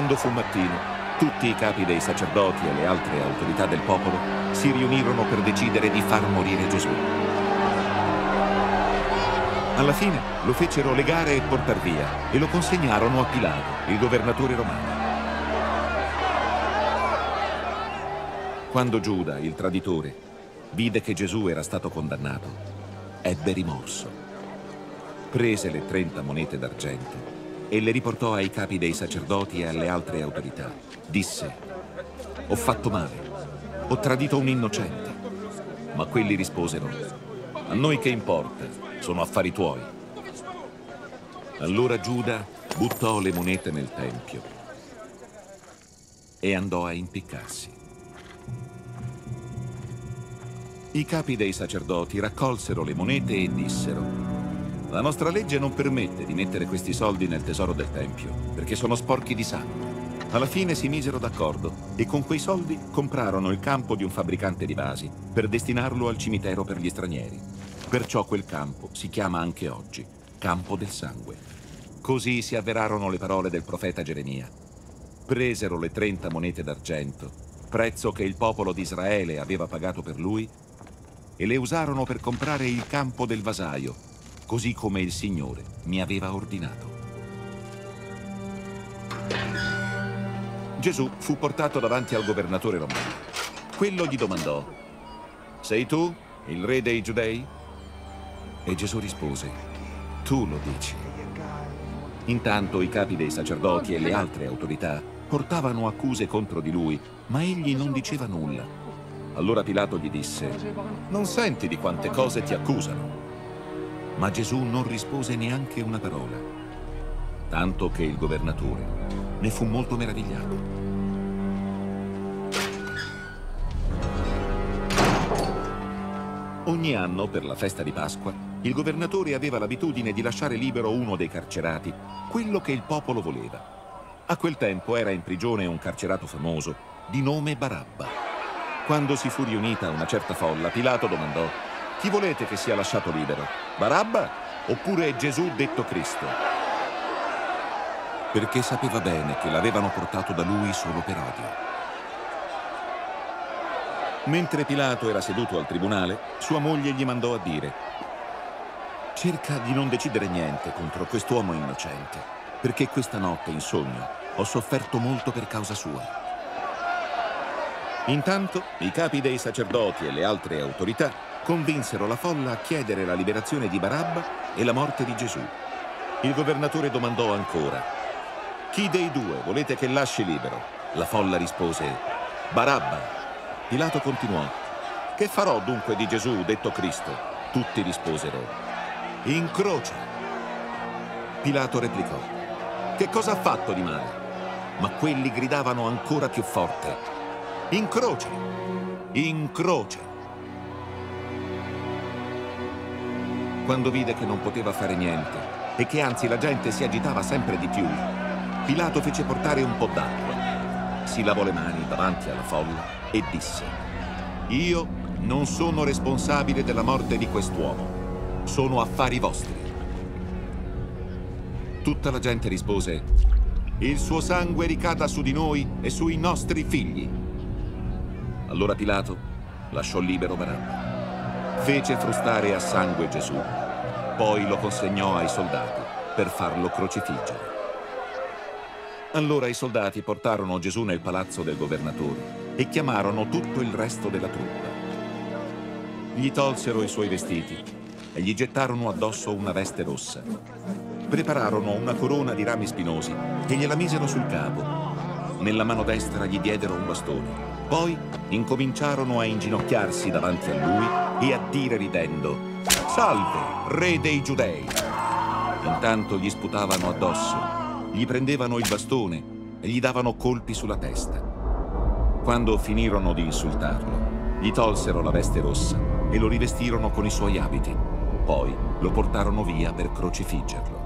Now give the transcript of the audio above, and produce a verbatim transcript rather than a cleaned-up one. Quando fu mattino, tutti i capi dei sacerdoti e le altre autorità del popolo si riunirono per decidere di far morire Gesù. Alla fine lo fecero legare e portar via e lo consegnarono a Pilato, il governatore romano. Quando Giuda, il traditore, vide che Gesù era stato condannato, ebbe rimorso. Prese le trenta monete d'argento e le riportò ai capi dei sacerdoti e alle altre autorità. Disse: «Ho fatto male, ho tradito un innocente». Ma quelli risposero: «A noi che importa, sono affari tuoi». Allora Giuda buttò le monete nel tempio e andò a impiccarsi. I capi dei sacerdoti raccolsero le monete e dissero: «La nostra legge non permette di mettere questi soldi nel tesoro del Tempio, perché sono sporchi di sangue». Alla fine si misero d'accordo e con quei soldi comprarono il campo di un fabbricante di vasi per destinarlo al cimitero per gli stranieri. Perciò quel campo si chiama anche oggi Campo del Sangue. Così si avverarono le parole del profeta Geremia. Presero le trenta monete d'argento, prezzo che il popolo di Israele aveva pagato per lui, e le usarono per comprare il campo del vasaio, così come il Signore mi aveva ordinato. Gesù fu portato davanti al governatore romano. Quello gli domandò: «Sei tu il re dei Giudei?» E Gesù rispose: «Tu lo dici». Intanto i capi dei sacerdoti e le altre autorità portavano accuse contro di lui, ma egli non diceva nulla. Allora Pilato gli disse: «Non senti di quante cose ti accusano?» Ma Gesù non rispose neanche una parola, tanto che il governatore ne fu molto meravigliato. Ogni anno, per la festa di Pasqua, il governatore aveva l'abitudine di lasciare libero uno dei carcerati, quello che il popolo voleva. A quel tempo era in prigione un carcerato famoso, di nome Barabba. Quando si fu riunita una certa folla, Pilato domandò: «Chi volete che sia lasciato libero? Barabba oppure Gesù detto Cristo?» Perché sapeva bene che l'avevano portato da lui solo per odio. Mentre Pilato era seduto al tribunale, sua moglie gli mandò a dire: «Cerca di non decidere niente contro quest'uomo innocente, perché questa notte in sogno ho sofferto molto per causa sua». Intanto i capi dei sacerdoti e le altre autorità convinsero la folla a chiedere la liberazione di Barabba e la morte di Gesù. Il governatore domandò ancora: «Chi dei due volete che lasci libero?» La folla rispose: «Barabba». Pilato continuò: «Che farò dunque di Gesù detto Cristo?» Tutti risposero: «In croce». Pilato replicò: «Che cosa ha fatto di male?» Ma quelli gridavano ancora più forte: «In croce! In croce!» Quando vide che non poteva fare niente e che anzi la gente si agitava sempre di più, Pilato fece portare un po' d'acqua, si lavò le mani davanti alla folla e disse: «Io non sono responsabile della morte di quest'uomo, sono affari vostri». Tutta la gente rispose: «Il suo sangue ricada su di noi e sui nostri figli». Allora Pilato lasciò libero Barabba. Fece frustare a sangue Gesù, poi lo consegnò ai soldati per farlo crocifiggere. Allora i soldati portarono Gesù nel palazzo del governatore e chiamarono tutto il resto della truppa. Gli tolsero i suoi vestiti e gli gettarono addosso una veste rossa. Prepararono una corona di rami spinosi e gliela misero sul capo. Nella mano destra gli diedero un bastone. Poi incominciarono a inginocchiarsi davanti a lui e a dire ridendo: «Salve, re dei Giudei!». Intanto gli sputavano addosso, gli prendevano il bastone e gli davano colpi sulla testa. Quando finirono di insultarlo, gli tolsero la veste rossa e lo rivestirono con i suoi abiti. Poi lo portarono via per crocifiggerlo.